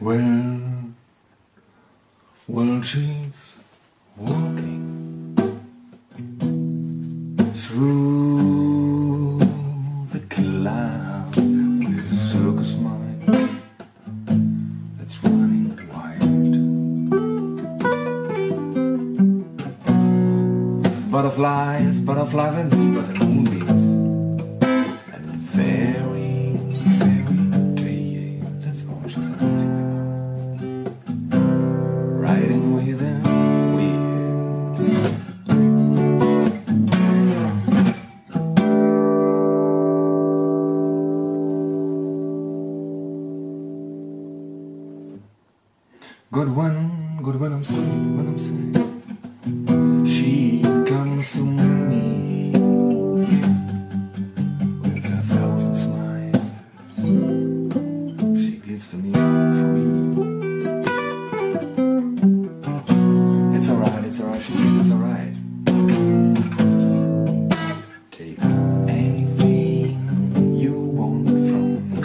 When she's walking through the cloud with a circus mind that's running wild, butterflies, butterflies and zebras. Good one, I'm sorry, when I'm sorry. She comes to me with a thousand smiles. She gives to me free. It's alright, she said it's alright. Take anything you want from me.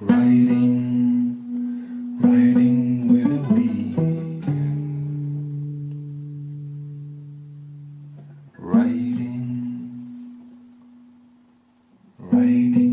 Riding with the wind, riding